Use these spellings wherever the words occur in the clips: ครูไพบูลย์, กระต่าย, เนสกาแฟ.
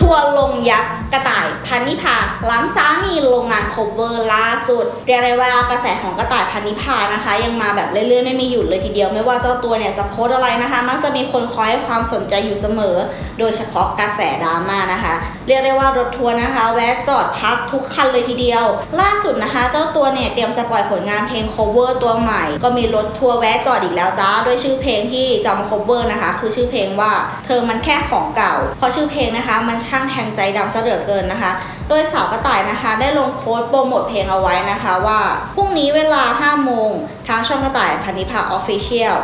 ทัวร์ลงยักษ์กระต่ายพันนิพาล้ำสามีโรงงานโคเวอร์ล่าสุดเรียกได้ว่ากระแสของกระต่ายพันนิพานะคะยังมาแบบเรื่อยๆไม่มีหยุดเลยทีเดียวไม่ว่าเจ้าตัวเนี่ยจะโพสอะไรนะคะมักจะมีคนคอยให้ความสนใจอยู่เสมอโดยเฉพาะกระแสดราม่านะคะเรียกได้ว่ารถทัวร์นะคะแวะจอดพักทุกคันเลยทีเดียวล่าสุดนะคะเจ้าตัวเนี่ยเตรียมจะปล่อยผลงานเพลงโคเวอร์ตัวใหม่ก็มีรถทัวร์แวะจอดอีกแล้วจ้าด้วยชื่อเพลงที่จะมาโคเวอร์นะคะคือชื่อเพลงว่าเธอมันแค่ของเก่าเพราะชื่อเพลงนะคะมันช่างแทงใจดำซะเหลือเกินนะคะโดยสาวกระต่ายนะคะได้ลงโพสต์โปรโมทเพลงเอาไว้นะคะว่าพรุ่งนี้เวลา 5 โมงทางช่องกระต่ายพันนิพา Official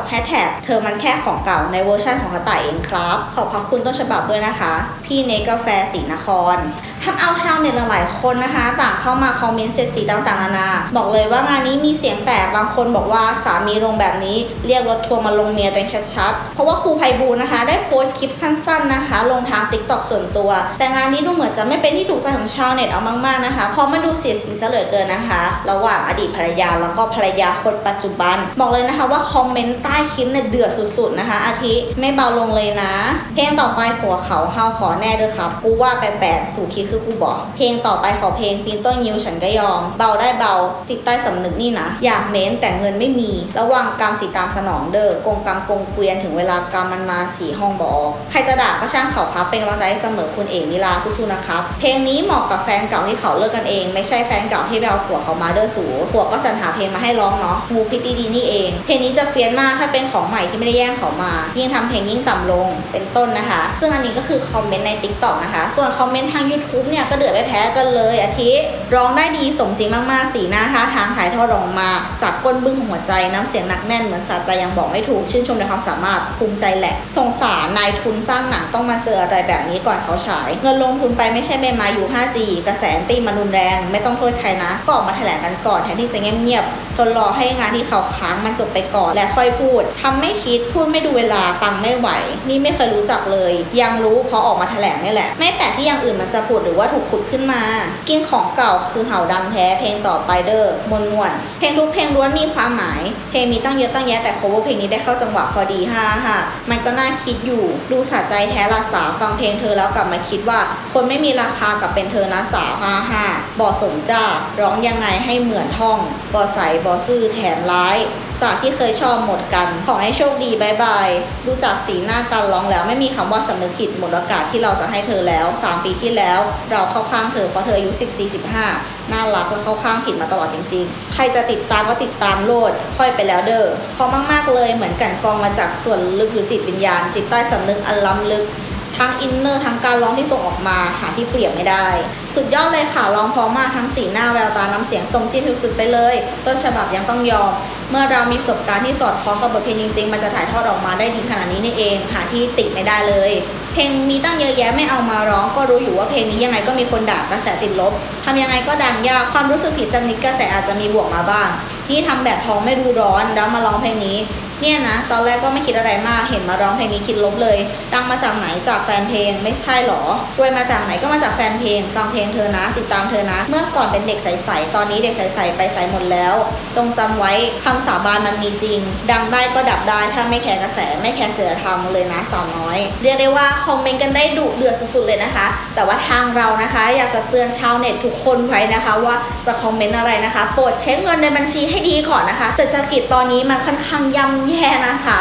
เธอมันแค่ของเก่าในเวอร์ชั่นของกระต่ายเองครับขอบพระคุณต้นฉบับด้วยนะคะพี่เนกกาแฟศรีนครทำเอาชาวเน็ตหลายคนนะคะต่างเข้ามาคอมเมนต์เสียดสีต่างๆนานาบอกเลยว่างานนี้มีเสียงแตกบางคนบอกว่าสามีลงแบบนี้เรียกรถทัวร์มาลงเมียตัวเองชัดๆเพราะว่าครูไพบูลย์นะคะได้โพสต์คลิปสั้นๆนะคะลงทาง TikTok ส่วนตัวแต่งานนี้ดูเหมือนจะไม่เป็นที่ถูกใจของชาวเน็ตเอามากๆนะคะเพราะมันดูเสียดสีซะเหลือเกินนะคะระหว่างอดีตภรรยาแล้วก็ภรรยาคนปัจจุบันบอกเลยนะคะว่าคอมเมนต์ใต้คลิปเนี่ยเดือดสุดๆนะคะอาทิไม่เบาลงเลยนะเพลงต่อไปหัวเขาเฮาขอแน่เด้อครับกูว่าแปลกๆสู่คิดคือกูบอกเพลงต่อไปขอเพลงปีนต้นยิ้วฉันก็ยอมเบาได้เบาจิตใต้สำนึกนี่นะอยากเม้นแต่เงินไม่มีระวังกรรมสีตามสนองเด้อกงกรรมกงเกวียนถึงเวลากรรมมันมาสีห้องบอกใครจะด่าก็ช่างเขาครับเป็นกำลังใจเสมอคุณเอกนิราสู้ๆนะครับเพลงนี้เหมาะกับแฟนเก่าที่เขาเลิกกันเองไม่ใช่แฟนเก่าที่เราผัวเขามาเด้อสูผัวก็สรรหาเพลงมาให้ร้องเนาะมูพิตตี้ดีนี่เองเพลงนี้จะเฟี้ยนมากถ้าเป็นของใหม่ที่ไม่ได้แย่งเขามายิ่งทำเพลงยิ่งต่ำลงเป็นต้นนะคะซึ่งอันนี้ก็คือคอมเมนต์ใน TikTok นะคะส่วนคอมเมนต์ทาง YouTube เนี่ยก็เดือดไม่แพ้กันเลยอาทิร้องได้ดีสมจริงมากๆสีหน้าท่าทางถ่ายทอดออกมาจากก้นบึ้งหัวใจน้ำเสียงหนักแน่นเหมือนสัตว์ใจยังบอกไม่ถูกชื่นชมในความสามารถภูมิใจแหละสงสารนายทุนสร้างหนังต้องมาเจออะไรแบบนี้ก่อนเขาฉายเงินลงทุนไปไม่ใช่ไม่มาอยู่ 5G กระแสตีมันรุนแรงไม่ต้องโทษใครนะก็ออกมาแถลงกันก่อนแทนที่จะเงียบๆทนรอให้งานที่เขาค้างมันจบไปก่อนและค่อยพูดทำไม่คิดพูดไม่ดูเวลาฟังไม่ไหวนี่ไม่เคยรู้จักเลยยังรู้เพราะออกมาแถลงนี่แหละไม่แปลกที่อย่างอื่นมันจะผุดหรือว่าถูกขุดขึ้นมากินของเก่าคือเห่าดังแท้เพลงต่อไปเด้อมนวนเพลงทุกเพลงล้วนมีความหมายเพลงมีตั้งเยอะตั้งแยะแต่โคเวอร์เพลงนี้ได้เข้าจังหวะพอดีฮ่ามันก็น่าคิดอยู่ดูสะใจแท้ละสาฟังเพลงเธอแล้วกลับมาคิดว่าคนไม่มีราคากับเป็นเธอนะสาวฮ่าบ่สมจ้าร้องยังไงให้เหมือนท่องบ่ใสบ่ซื่อแถมร้ายจากที่เคยชอบหมดกันขอให้โชคดีบายบายดูจากสีหน้ากันร้องแล้วไม่มีคำว่าสำนึกผิดหมดโอกาสที่เราจะให้เธอแล้ว3ปีที่แล้วเราเข้าข้างเธอเพราะเธออายุ14-15น่ารักและเข้าข้างผิดมาตลอดจริงๆใครจะติดตามก็ติดตามโลดค่อยไปแล้วเด้อพอมากๆเลยเหมือนกันกองมาจากส่วนลึกหรือจิตวิญญาณจิตใต้สำนึกอันล้ำลึกทั้งอินเนอร์ทั้งการร้องที่ส่งออกมาหาที่เปรียบไม่ได้สุดยอดเลยค่ะร้องพร้อมมากทั้งสีหน้าแววตาน้ำเสียงสมจริงสุดๆไปเลยต้นฉบับยังต้องยอมเมื่อเรามีประสบการณ์ที่สอดคล้องกับบทเพลงจริงๆมันจะถ่ายทอดออกมาได้ดีขนาดนี้นี่เองหาที่ติไม่ได้เลยเพลงมีตั้งเยอะแยะไม่เอามาร้องก็รู้อยู่ว่าเพลงนี้ยังไงก็มีคนด่ากระแสติดลบทำยังไงก็ดังยากความรู้สึกผิดจำนิดกระแสอาจจะมีบวกมาบ้างนี่ทำแบบท้องไม่รู้ร้อนแล้วมาร้องเพลงนี้เนี่ยนะตอนแรกก็ไม่คิดอะไรมากเห็นมาร้องเพลงนี้คิดลบเลยดังมาจากไหนจากแฟนเพลงไม่ใช่หรอรวยมาจากไหนก็มาจากแฟนเพลงฟังเพลงเธอนะติดตามเธอนะเมื่อก่อนเป็นเด็กใสๆตอนนี้เด็กใสๆไปใสหมดแล้วจงจำไว้คำสาบานมันมีจริงดังได้ก็ดับได้ถ้าไม่แคร์กระแสไม่แคร์เสือทำเลยนะสาวน้อยเรียกได้ว่าคอมเมนต์กันได้ดุเดือดสุดๆเลยนะคะแต่ว่าทางเรานะคะอยากจะเตือนชาวเน็ตทุกคนไว้นะคะว่าจะคอมเมนต์อะไรนะคะโปรดเช็คเงินในบัญชีให้ดีก่อนนะคะเศรษฐกิจตอนนี้มันค่อนข้างย่ำแย่นะคะ